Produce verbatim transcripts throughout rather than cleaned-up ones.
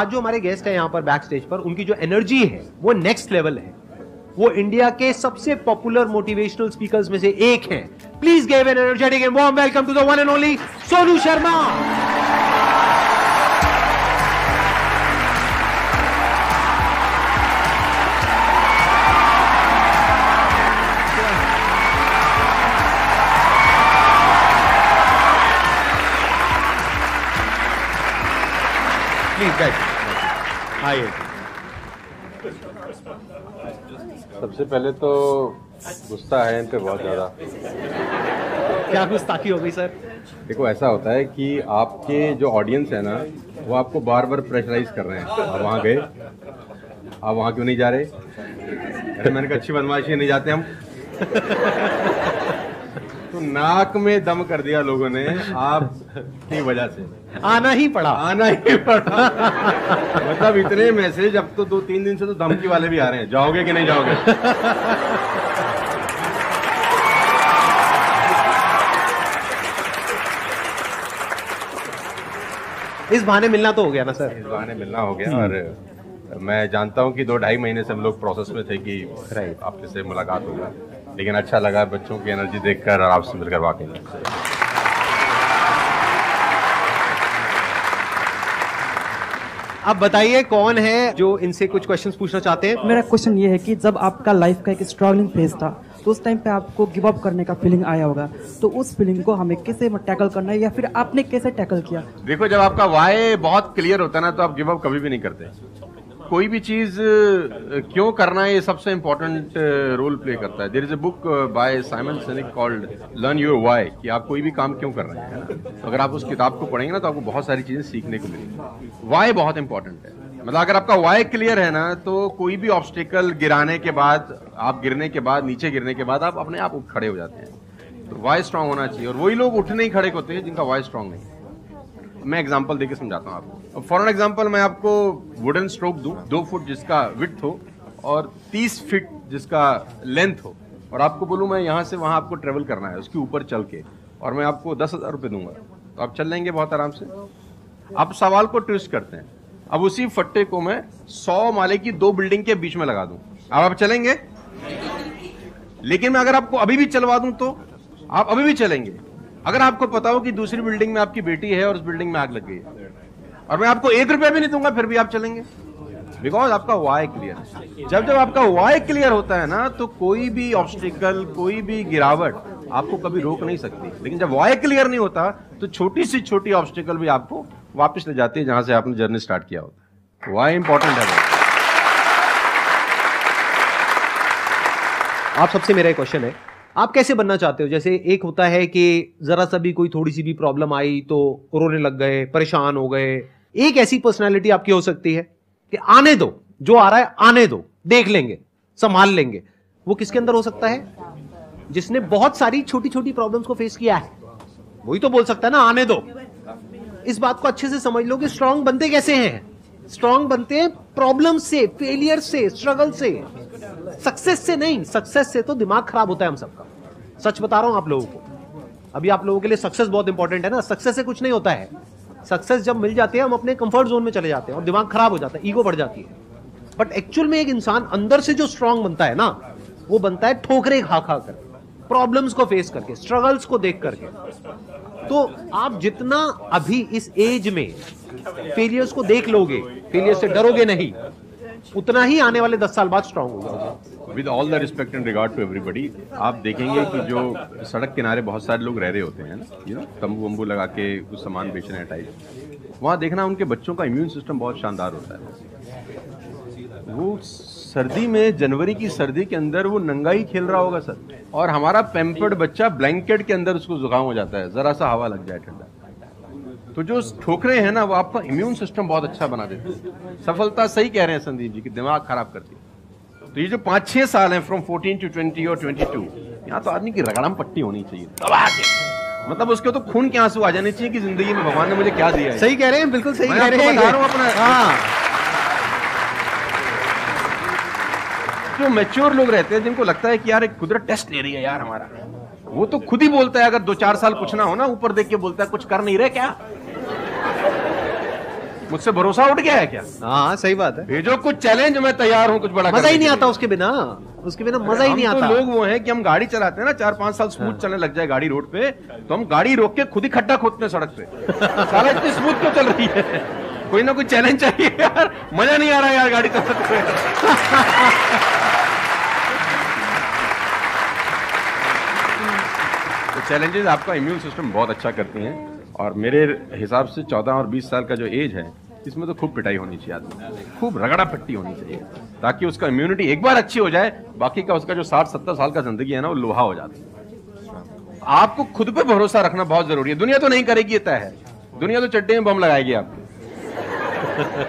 आज जो हमारे गेस्ट हैं यहाँ पर बैक स्टेज पर, उनकी जो एनर्जी है वो नेक्स्ट लेवल है. वो इंडिया के सबसे पॉपुलर मोटिवेशनल स्पीकर्स में से एक हैं. Please give an energetic and warm welcome to the one and only Sonu Sharma. आइए. सबसे पहले तो गुस्सा है इन पे बहुत ज़्यादा. क्या गुस्ताखी हो गई सर? देखो ऐसा होता है कि आपके जो ऑडियंस है ना, वो आपको बार बार प्रेशराइज कर रहे हैं. आप वहाँ गए, आप वहाँ क्यों नहीं जा रहे? अरे मैंने कहा अच्छी बनवाइश नहीं जाते हम. तो नाक में दम कर दिया लोगों ने आपकी वजह से. आना ही पड़ा आना ही पड़ा मतलब इतने मैसेज. अब तो दो तीन दिन से तो धमकी वाले भी आ रहे हैं, जाओगे कि नहीं जाओगे. इस बहाने मिलना तो हो गया ना सर. इस बहाने मिलना हो गया. और मैं जानता हूं कि दो ढाई महीने से हम लोग प्रोसेस में थे कि आपसे मुलाकात होगा, लेकिन अच्छा लगा बच्चों की एनर्जी देखकर और आपसे मिलकर वाकई. अब बताइए कौन है जो इनसे कुछ क्वेश्चंस पूछना चाहते हैं. मेरा क्वेश्चन ये है कि जब आपका लाइफ का एक स्ट्रगलिंग फेज था, तो उस टाइम पे आपको गिव अप करने का फीलिंग आया होगा, तो उस फीलिंग को हमें कैसे टैकल करना है, या फिर आपने कैसे टैकल किया? देखो जब आपका वाई बहुत क्लियर होता है ना, तो आप गिव अप कभी भी नहीं करते. कोई भी चीज़ क्यों करना है, ये सबसे इम्पोर्टेंट रोल प्ले करता है. There is a book by Simon Sinek called learn your why, कि आप कोई भी काम क्यों कर रहे हैं. तो अगर आप उस किताब को पढ़ेंगे ना, तो आपको बहुत सारी चीज़ें सीखने को मिलेंगी. व्हाई बहुत इंपॉर्टेंट है. मतलब अगर आपका व्हाई क्लियर है ना, तो कोई भी ऑब्स्टिकल गिराने के बाद, आप गिरने के बाद, नीचे गिरने के बाद आप अपने आप उठ खड़े हो जाते हैं. तो व्हाई स्ट्रांग होना चाहिए, और वही लोग उठने ही खड़े होते हैं जिनका व्हाई स्ट्रांग नहीं है. मैं एग्जांपल देके समझाता हूँ आपको. फॉर एन एग्जांपल मैं आपको वुडन स्ट्रोक दूँ, दो फुट जिसका विड्थ हो और तीस फीट जिसका लेंथ हो, और आपको बोलूँ मैं यहाँ से वहाँ आपको ट्रेवल करना है उसके ऊपर चल के, और मैं आपको दस हज़ार रुपये दूंगा, तो आप चल लेंगे बहुत आराम से. आप सवाल को ट्विस्ट करते हैं. अब उसी फट्टे को मैं सौ माले की दो बिल्डिंग के बीच में लगा दूँ, अब आप चलेंगे? लेकिन मैं अगर आपको अभी भी चलवा दूँ तो आप अभी भी चलेंगे. अगर आपको पता हो कि दूसरी बिल्डिंग में आपकी बेटी है और उस बिल्डिंग में आग लग गई है, और मैं आपको एक रुपया भी नहीं दूंगा, फिर भी आप चलेंगे, बिकॉज आपका वाई क्लियर है. जब जब आपका वाई क्लियर होता है ना, तो कोई भी ऑब्स्टिकल, कोई भी गिरावट आपको कभी रोक नहीं सकती. लेकिन जब वाई क्लियर नहीं होता, तो छोटी सी छोटी ऑब्स्टिकल भी आपको वापस ले जाती है जहां से आपने जर्नी स्टार्ट किया होता है. वाई इंपॉर्टेंट है. आप सबसे मेरा एक क्वेश्चन है, आप कैसे बनना चाहते हो? जैसे एक होता है कि जरा सा भी कोई थोड़ी सी भी प्रॉब्लम आई तो रोने लग गए, परेशान हो गए. एक ऐसी पर्सनालिटी आपकी हो सकती है कि आने दो, जो आ रहा है आने दो, देख लेंगे, संभाल लेंगे. वो किसके अंदर हो सकता है? जिसने बहुत सारी छोटी छोटी प्रॉब्लम्स को फेस किया है, वही तो बोल सकता है ना आने दो. इस बात को अच्छे से समझ लो कि स्ट्रांग बनते कैसे हैं. स्ट्रांग बनते हैं प्रॉब्लम से, फेलियर से, स्ट्रगल से, सक्सेस से नहीं. सक्सेस से तो दिमाग खराब होता है हम सबका. सच बता रहा हूं आप लोगों को. अभी आप लोगों के लिए सक्सेस बहुत इंपॉर्टेंट है ना. सक्सेस से कुछ नहीं होता है. सक्सेस जब मिल जाती है, हम अपने कंफर्ट जोन में चले जाते हैं और दिमाग खराब हो जाता है, ईगो बढ़ जाती है. बट एक्चुअल में एक इंसान अंदर से जो स्ट्रांग बनता है ना, वो बनता है ठोकरे खा खा कर, प्रॉब्लम्स को फेस करके, स्ट्रगल्स को देख करके. तो आप जितना अभी इस एज में फेलियर्स को देख लोगे, फेलियर्स से डरोगे नहीं, उतना ही आने वाले दस साल बाद स्ट्रांग होगा. With all the respect and regard to everybody, आप देखेंगे कि जो सड़क किनारे बहुत सारे लोग रह रहे होते हैं ना, यू नो, तंबू वंबू लगा के कुछ सामान बेच रहे हैं टाइप, वहाँ देखना उनके बच्चों का इम्यून सिस्टम बहुत शानदार होता है. वो सर्दी में, जनवरी की सर्दी के अंदर वो नंगा ही खेल रहा होगा सर, और हमारा पैम्पर्ड बच्चा ब्लैंकेट के अंदर उसको जुकाम हो जाता है, जरा सा हवा लग जाए ठंडा. तो जो ठोकरे हैं ना, वो आपका इम्यून सिस्टम बहुत अच्छा बना देते हैं. सफलता सही कह रहे हैं संदीप जी कि दिमाग खराब करती है. तो ये जो पाँच छः साल हैं, फ्रॉम फोर्टीन टू ट्वेंटी और ट्वेंटी टू यहाँ तो आदमी की रगड़ाम पट्टी होनी चाहिए. मतलब उसके तो खून के आंसू आ जाने चाहिए कि जिंदगी में भगवान ने मुझे क्या दिया है. सही कह रहे हैं, बिल्कुल सही कह रहे हैं. अपना जो मैच्योर लोग रहते हैं, जिनको लगता है कि यार एक कुदरत टेस्ट ले रही है यार हमारा, वो तो खुद ही बोलता है अगर दो चार साल कुछ ना हो ना, ऊपर देख के बोलता है कुछ कर नहीं रहे क्या. मुझसे भरोसा उठ गया है क्या? हाँ सही बात है। भेजो कुछ चैलेंज, मैं तैयार हूँ। कुछ बड़ा मजा ही नहीं आता उसके बिना, उसके बिना मजा ही नहीं आता। तो लोग वो हैं कि हम गाड़ी चलाते हैं ना, चार पांच साल स्मूथ चलने लग जाए गाड़ी रोड पे, तो हम गाड़ी रोक के खुद ही खड्डा खोदते हैं सड़क पे। साला इतनी स्मूथ क्यों चल रही है? कोई ना कोई चैलेंज चाहिए यार, मजा नहीं आ रहा यार गाड़ी चलाते। चैलेंजेस आपका इम्यून सिस्टम बहुत अच्छा करती हैं, और मेरे हिसाब से चौदह और बीस साल का जो एज है इसमें तो खूब पिटाई होनी चाहिए आदमी, खूब रगड़ा पट्टी होनी चाहिए, ताकि उसका इम्यूनिटी एक बार अच्छी हो जाए, बाकी का उसका जो साठ सत्तर साल का जिंदगी है ना वो लोहा हो जाती है। आपको खुद पे भरोसा रखना बहुत जरूरी है। दुनिया तो नहीं करेगी, ये तय है। दुनिया तो चड्डे में बम लगाएगी आपको।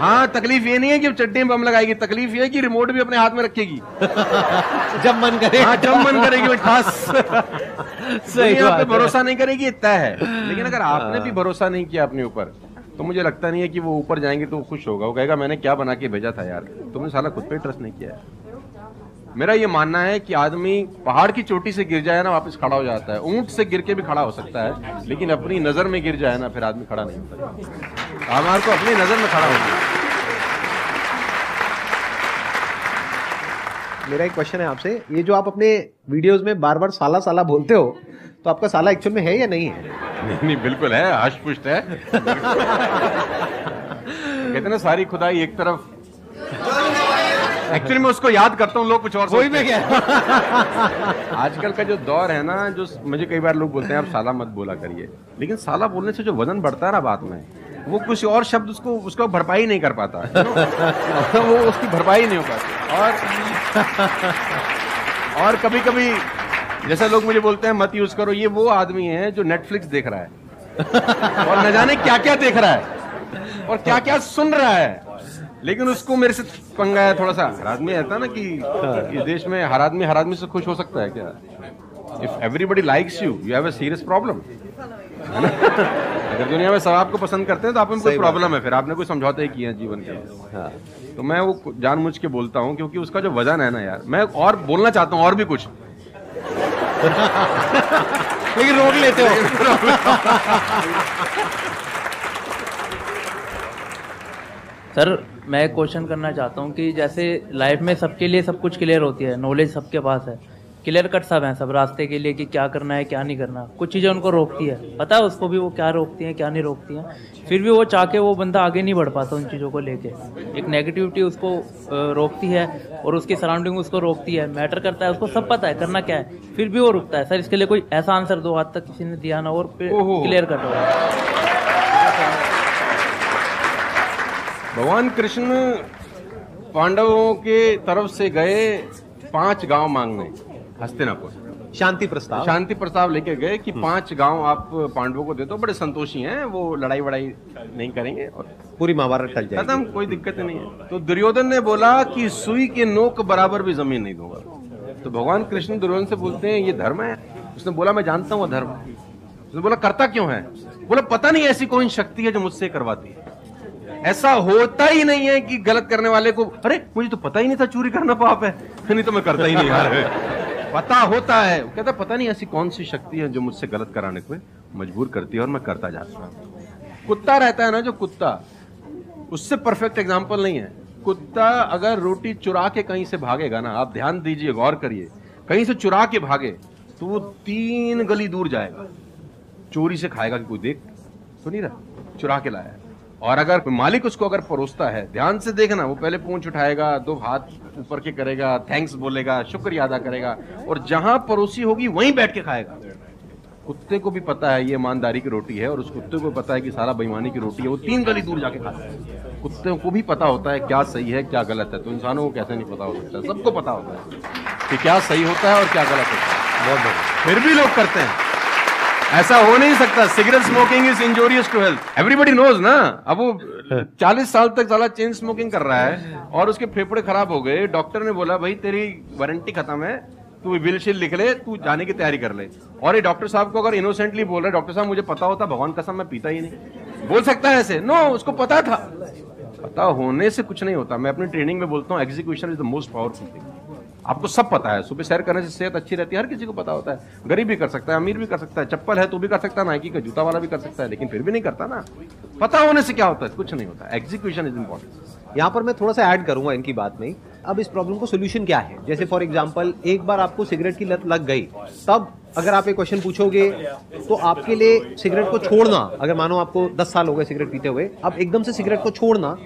हाँ, तकलीफ ये नहीं है कि चड्डे में बम लगाएगी, तकलीफ ये है कि रिमोट भी अपने हाथ में रखेगी जब मन करे। हाँ, जब मन करेगी खास। सही बात है, भरोसा नहीं करेगी तय है। लेकिन अगर आपने भी भरोसा नहीं किया अपने ऊपर, तो मुझे लगता नहीं है कि वो ऊपर जाएंगे तो वो खुश होगा। वो कहेगा मैंने क्या बना के भेजा था यार, तुमने साला खुद पे ट्रस्ट नहीं किया है। मेरा ये मानना है कि आदमी पहाड़ की चोटी से गिर जाए ना वापस खड़ा हो जाता है, ऊंट से गिर के भी खड़ा हो सकता है, लेकिन अपनी नजर में गिर जाए ना फिर आदमी खड़ा नहीं होता। हमारे को अपनी नजर में खड़ा होता है। मेरा एक क्वेश्चन है आपसे, ये जो आप अपने वीडियोस में बार बार साला साला बोलते हो, तो आपका साला एक्चुअल में है या नहीं है? नहीं नहीं, बिल्कुल है, हष्ट पुष्ट है। कहते ना सारी खुदाई एक तरफ। एक्चुअली मैं उसको याद करता हूँ, लोग कुछ और कोई में क्या। आजकल का जो दौर है ना, जो मुझे कई बार लोग बोलते हैं आप साला मत बोला करिए, लेकिन साला बोलने से जो वजन बढ़ता है ना बात में, वो कुछ और शब्द उसको उसका भरपाई नहीं कर पाता। वो उसकी भरपाई नहीं हो पाती। और और कभी कभी जैसा लोग मुझे बोलते हैं मत यूज करो, ये वो आदमी है जो नेटफ्लिक्स देख रहा है और न जाने क्या क्या देख रहा है और क्या क्या सुन रहा है, लेकिन उसको मेरे से पंगा है थोड़ा सा। हर आदमी रहता ना कि इस देश में हर आदमी हर आदमी से खुश हो सकता है क्या? If everybody likes you, you have a serious problem, है ना? अगर दुनिया में सब आपको पसंद करते हैं तो आप में कोई प्रॉब्लम है, फिर आपने कोई समझौते ही किए हैं जीवन के। हाँ। तो मैं वो जानबूझ के बोलता हूँ क्योंकि उसका जो वजन है ना यार, मैं और बोलना चाहता हूँ और भी कुछ, लेकिन रोक लेते हो। सर मैं एक क्वेश्चन करना चाहता हूँ कि जैसे लाइफ में सबके लिए सब कुछ क्लियर होती है, नॉलेज सबके पास है, क्लियर कट सब है सब रास्ते के लिए कि क्या करना है क्या नहीं करना। कुछ चीज़ें उनको रोकती है, पता है उसको भी वो क्या रोकती हैं क्या नहीं रोकती हैं, फिर भी वो चाह के वो बंदा आगे नहीं बढ़ पाता उन चीज़ों को लेके। एक नेगेटिविटी उसको रोकती है और उसकी सराउंडिंग उसको रोकती है, मैटर करता है, उसको सब पता है करना क्या है, फिर भी वो रुकता है। सर इसके लिए कोई ऐसा आंसर दो आज तक किसी ने दिया ना और क्लियर कट हो। भगवान कृष्ण पांडवों के तरफ से गए पांच गाँव मांगने, हस्तिनापुर शांति प्रस्ताव शांति प्रस्ताव लेके गए कि पांच गांव आप पांडवों को दे दो, बड़े संतोषी हैं वो, लड़ाई वड़ाई नहीं करेंगे और पूरी महाभारत टल जाएगी, खत्म, कोई दिक्कत नहीं है। तो दुर्योधन ने बोला कि सुई के नोक बराबर भी जमीन नहीं दूंगा। तो भगवान कृष्ण दुर्योधन से बोलते हैं ये धर्म है? उसने बोला मैं जानता हूँ धर्म। उसने बोला करता क्यों है? बोला पता नहीं, ऐसी कौन शक्ति है जो मुझसे करवाती है। ऐसा होता ही नहीं है कि गलत करने वाले को, अरे मुझे तो पता ही नहीं था चोरी करना पाप है, नहीं तो मैं करता ही नहीं यार। पता होता है। वो कहता पता नहीं ऐसी कौन सी शक्ति है जो मुझसे गलत कराने को मजबूर करती है और मैं करता जाता हूँ। कुत्ता रहता है ना जो कुत्ता, उससे परफेक्ट एग्जांपल नहीं है। कुत्ता अगर रोटी चुरा के कहीं से भागेगा ना, आप ध्यान दीजिए गौर करिए, कहीं से चुरा के भागे तो वो तीन गली दूर जाएगा, चोरी से खाएगा कि कोई देख तो नहीं रहा चुरा के लाया। और अगर मालिक उसको अगर परोसता है, ध्यान से देखना, वो पहले पूंछ उठाएगा, दो हाथ ऊपर के करेगा, थैंक्स बोलेगा, शुक्रिया अदा करेगा, और जहां परोसी होगी वहीं बैठ के खाएगा। कुत्ते को भी पता है ये ईमानदारी की रोटी है, और उस कुत्ते को पता है कि सारा बेईमानी की रोटी है, वो तीन गली दूर जाके खाता है। कुत्ते को भी पता होता है क्या सही है क्या गलत है, तो इंसानों को कैसे नहीं पता हो सकता? सबको पता होता है कि क्या सही होता है और क्या गलत होता है, बहुत बहुत फिर भी लोग करते हैं। ऐसा हो नहीं सकता। Cigarette smoking is injurious to health, everybody knows ना। अब वो चालीस साल तक साला चेन स्मोकिंग कर रहा है और उसके फेफड़े खराब हो गए, डॉक्टर ने बोला भाई तेरी वारंटी खत्म है, तू बिल शिल लिख ले, तू जाने की तैयारी कर ले। और ये डॉक्टर साहब को अगर इनोसेंटली बोल रहा है, डॉक्टर साहब मुझे पता होता भगवान कसम मैं पीता ही नहीं, बोल सकता है ऐसे? नो, उसको पता था। पता होने से कुछ नहीं होता। मैं अपनी ट्रेनिंग में बोलता हूँ execution is the most powerful thing. आपको सब पता है सुबह सैर करने से सेहत अच्छी रहती है, हर किसी को पता होता है, गरीब भी कर सकता है, अमीर भी कर सकता है, चप्पल है तो भी कर सकता है, नाइकी का जूता वाला भी कर सकता है, लेकिन फिर भी नहीं करता ना। पता होने से क्या होता है? कुछ नहीं होता। Execution is important. यहाँ पर मैं थोड़ा सा ऐड करूंगा इनकी बात में। अब इस प्रॉब्लम को सोल्यूशन क्या है? जैसे फॉर एग्जाम्पल एक बार आपको सिगरेट की लत लग गई, तब अगर आप ये क्वेश्चन पूछोगे तो आपके लिए सिगरेट को छोड़ना, अगर मानो आपको दस साल हो गए सिगरेट पीते हुए, अब एकदम से सिगरेट को छोड़ना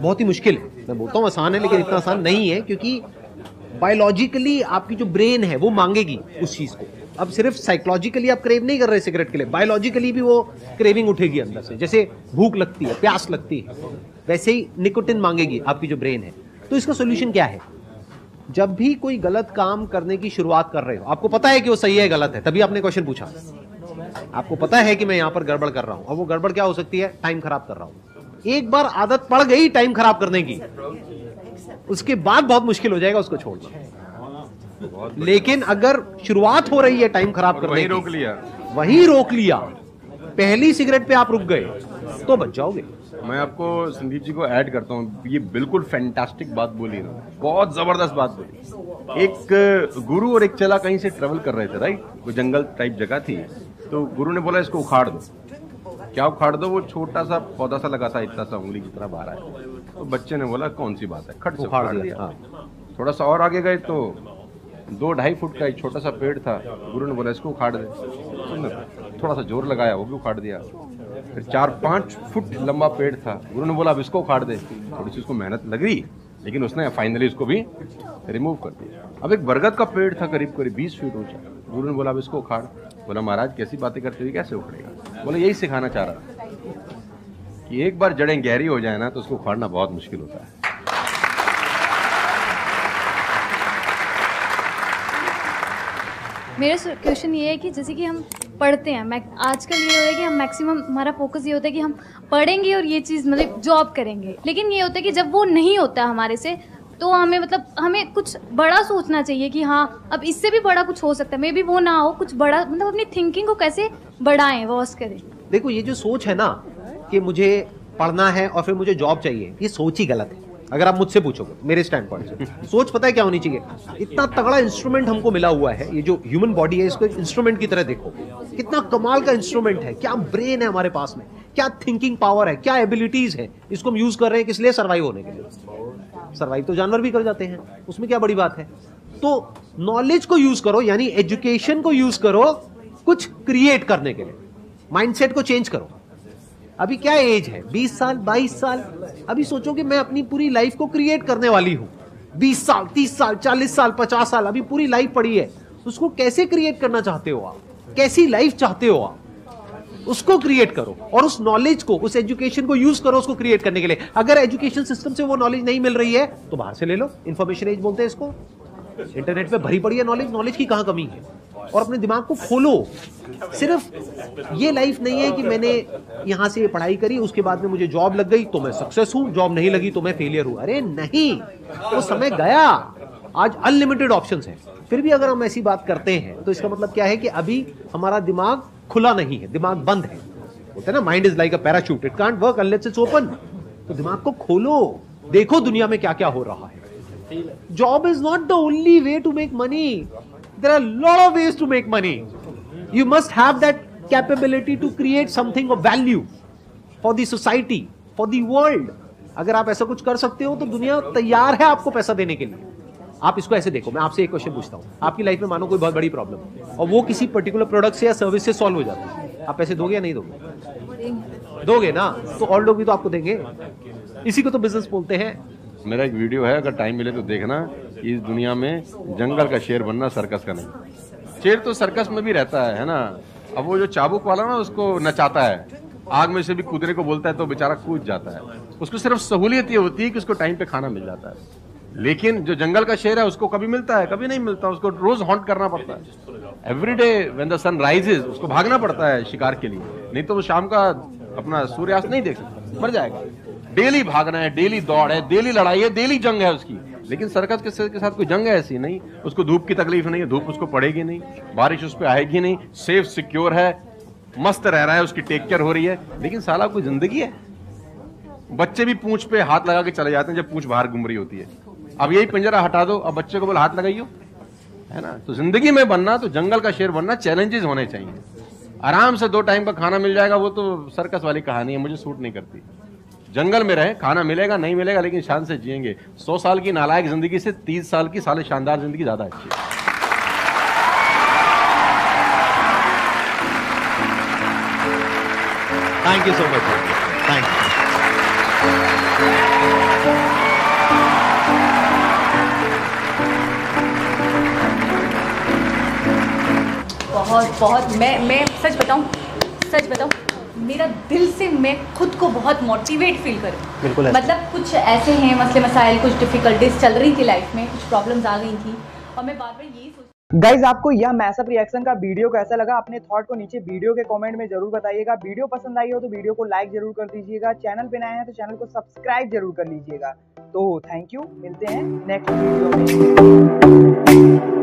बहुत ही मुश्किल है। मैं बोलता हूँ आसान है लेकिन इतना आसान नहीं है, क्योंकि बायोलॉजिकली आपकी जो ब्रेन है वो मांगेगी उस चीज़ को। अब सिर्फ साइकोलॉजिकली आप क्रेव नहीं कर रहे सिगरेट के लिए, बायोलॉजिकली भी वो क्रेविंग उठेगी अंदर से। जैसे भूख लगती है, प्यास लगती है, वैसे ही निकोटिन मांगेगी आपकी जो ब्रेन है। तो इसका सोल्यूशन क्या है? जब भी कोई गलत काम करने की शुरुआत कर रहे हो, आपको पता है कि वो सही है गलत है, तभी आपने क्वेश्चन पूछा, आपको पता है कि मैं यहाँ पर गड़बड़ कर रहा हूँ। और वो गड़बड़ क्या हो सकती है? टाइम खराब कर रहा हूँ। एक बार आदत पड़ गई टाइम खराब करने की, उसके बाद बहुत मुश्किल हो जाएगा उसको छोड़ना। लेकिन अगर शुरुआत हो रही है टाइम खराब करने की, रोक लिया, वहीं रोक लिया, पहली सिगरेट पे आप रुक गए तो बच जाओगे। मैं आपको संदीप जी को ऐड करता हूँ, ये बिल्कुल फैंटास्टिक बात बोली ना, बहुत जबरदस्त बात बोली। एक गुरु और एक चला कहीं से ट्रेवल कर रहे थे, राइट, वो जंगल टाइप जगह थी, तो गुरु ने बोला इसको उखाड़ दो। क्या उखाड़ दो? वो छोटा सा पौधा सा लगा था, इतना सा उंगली की तरह बाहर आया। तो बच्चे ने बोला कौन सी बात है, खट से उखाड़ दिया। थोड़ा सा और आगे गए तो दो ढाई फुट का एक छोटा सा पेड़ था, गुरु ने बोला इसको उखाड़ दे। थोड़ा सा जोर लगाया, वो भी उखाड़ दिया। फिर चार पाँच फुट लंबा पेड़ था, गुरु ने बोला अब इसको उखाड़ दे। थोड़ी सी उसको मेहनत लग रही, लेकिन उसने फाइनली उसको भी रिमूव कर दिया। अब एक बरगद का पेड़ था करीब करीब बीस फीट ऊंचा, गुरु ने बोला अब इसको उखाड़। बोला महाराज कैसी बातें करते हुए कैसे उखड़ेगा? बोला यही सिखाना चाह रहा कि एक बार जड़ें गहरी हो जाए ना तो उसको उखाड़ना बहुत मुश्किल होता है। मेरा क्वेश्चन ये है कि जैसे कि हम पढ़ते हैं, आजकल ये हो रहा है कि हम मैक्सिमम हमारा फोकस ये होता है कि हम पढ़ेंगे और ये चीज़ मतलब जॉब करेंगे, लेकिन ये होता है कि जब वो नहीं होता हमारे से तो हमें मतलब हमें कुछ बड़ा सोचना चाहिए कि हाँ अब इससे भी बड़ा कुछ हो सकता है, मे बी वो ना हो, कुछ बड़ा मतलब अपनी थिंकिंग को कैसे बढ़ाएं, वॉश करें। देखो ये जो सोच है ना कि मुझे पढ़ना है और फिर मुझे जॉब चाहिए, ये सोच ही गलत है। अगर आप मुझसे पूछोगे मेरे स्टैंड पॉइंट से, सोच पता है क्या होनी चाहिए? इतना तगड़ा इंस्ट्रूमेंट हमको मिला हुआ है, ये जो ह्यूमन बॉडी है इसको एक इंस्ट्रूमेंट की तरह देखो, कितना कमाल का इंस्ट्रूमेंट है, क्या ब्रेन है हमारे पास में, क्या थिंकिंग पावर है, क्या एबिलिटीज है, इसको हम यूज कर रहे हैं किस लिए? सर्वाइव होने के लिए। सर्वाइव तो जानवर भी कर जाते हैं, उसमें क्या बड़ी बात है। तो नॉलेज को यूज करो, यानी एजुकेशन को यूज करो कुछ क्रिएट करने के लिए, माइंडसेट को चेंज करो। अभी क्या एज है? बीस साल, बाईस साल। अभी सोचो कि मैं अपनी पूरी लाइफ को क्रिएट करने वाली हूँ, बीस साल, तीस साल, चालीस साल, पचास साल, अभी पूरी लाइफ पड़ी है, उसको कैसे क्रिएट करना चाहते हो आप, कैसी लाइफ चाहते हो आप, उसको क्रिएट करो। और उस नॉलेज को, उस एजुकेशन को यूज करो उसको क्रिएट करने के लिए। अगर एजुकेशन सिस्टम से वो नॉलेज नहीं मिल रही है तो बाहर से ले लो, इन्फॉर्मेशन एज बोलते हैं इसको, इंटरनेट पे भरी पड़ी है नॉलेज, नॉलेज की कहाँ कमी है। और अपने दिमाग को खोलो, सिर्फ ये लाइफ नहीं है कि मैंने यहाँ से पढ़ाई करी उसके बाद में मुझे जॉब लग गई तो मैं सक्सेस हूँ, जॉब नहीं लगी तो मैं फेलियर हूँ। अरे नहीं, वो समय गया, आज अनलिमिटेड ऑप्शंस हैं। फिर भी अगर हम ऐसी बात करते हैं तो इसका मतलब क्या है कि अभी हमारा दिमाग खुला नहीं है, दिमाग बंद है। बोलते हैं ना mind is like a parachute, it can't work unless it's open. तो दिमाग को खोलो, देखो दुनिया में क्या क्या हो रहा है। Job is not the only way to make money. There are a lot of ways to make money. You must have that capability to create something of value for the society, for the world. अगर आप ऐसा कुछ कर सकते हो तो दुनिया तैयार है आपको पैसा देने के लिए। आप इसको ऐसे देखो, मैं आपसे एक क्वेश्चन पूछता हूँ, आपकी लाइफ में मानो कोई बहुत बड़ी प्रॉब्लम है और वो किसी पर्टिकुलर प्रोडक्ट से या सर्विस से सॉल्व हो जाती है, आप पैसे दोगे या नहीं दोगे? दोगे ना, तो और लोग भी तो आपको देंगे। इसी को तो बिजनेस बोलते हैं। मेरा एक वीडियो है, अगर टाइम मिले तो देखना, इस दुनिया में जंगल का शेर बनना, सर्कस का नहीं। शेर तो सर्कस में भी रहता है, है ना। अब वो जो चाबुक वाला ना उसको नचाता है, आग में से भी कूदने को बोलता है तो बेचारा कूद जाता है। उसको सिर्फ सहूलियत ये होती है कि उसको टाइम पे खाना मिल जाता है। लेकिन जो जंगल का शेर है उसको कभी मिलता है कभी नहीं मिलता, उसको रोज हॉन्ट करना पड़ता है। Every day when the sun rises उसको भागना पड़ता है शिकार के लिए, नहीं तो वो शाम का अपना सूर्यास्त नहीं देख सकता, मर जाएगा। डेली भागना है, डेली दौड़ है, डेली लड़ाई है, डेली जंग है उसकी। लेकिन सर्कस के शेर के साथ कोई जंग है ऐसी नहीं, उसको धूप की तकलीफ नहीं है, धूप उसको पड़ेगी नहीं, बारिश उस पर आएगी नहीं, सेफ सिक्योर है, मस्त रह रहा है, उसकी टेक केयर हो रही है। लेकिन साला कोई जिंदगी है? बच्चे भी पूंछ पे हाथ लगा के चले जाते हैं जब पूंछ बाहर घूम रही होती है। अब यही पिंजरा हटा दो, अब बच्चे को बोल हाथ लगाइयो, है ना। तो जिंदगी में बनना, तो जंगल का शेर बनना, चैलेंजेस होने चाहिए। आराम से दो टाइम का खाना मिल जाएगा, वो तो सर्कस वाली कहानी है, मुझे सूट नहीं करती। जंगल में रहे, खाना मिलेगा नहीं मिलेगा, लेकिन शान से जिएंगे। सौ साल की नालायक जिंदगी से तीस साल की साले शानदार जिंदगी ज्यादा अच्छी है। Thank you so much, thank you. बहुत बहुत मैं मैं सच बताऊं सच बताऊं मेरा दिल से मैं खुद को बहुत मोटिवेट फील करूँ। मतलब कुछ ऐसे हैं मसले मसाइल, कुछ डिफिकल्टीज चल रही थी लाइफ में, कुछ प्रॉब्लम्स आ गई थी, और मैं बार बार यही सोच। गाइज, आपको यह मैसअप रिएक्शन का वीडियो कैसा लगा? अपने थॉट को नीचे वीडियो के कमेंट में जरूर बताइएगा। वीडियो पसंद आई हो तो वीडियो को लाइक जरूर कर दीजिएगा। चैनल पे नए हैं तो चैनल को सब्सक्राइब जरूर कर लीजिएगा। तो थैंक यू, मिलते हैं नेक्स्ट वीडियो में।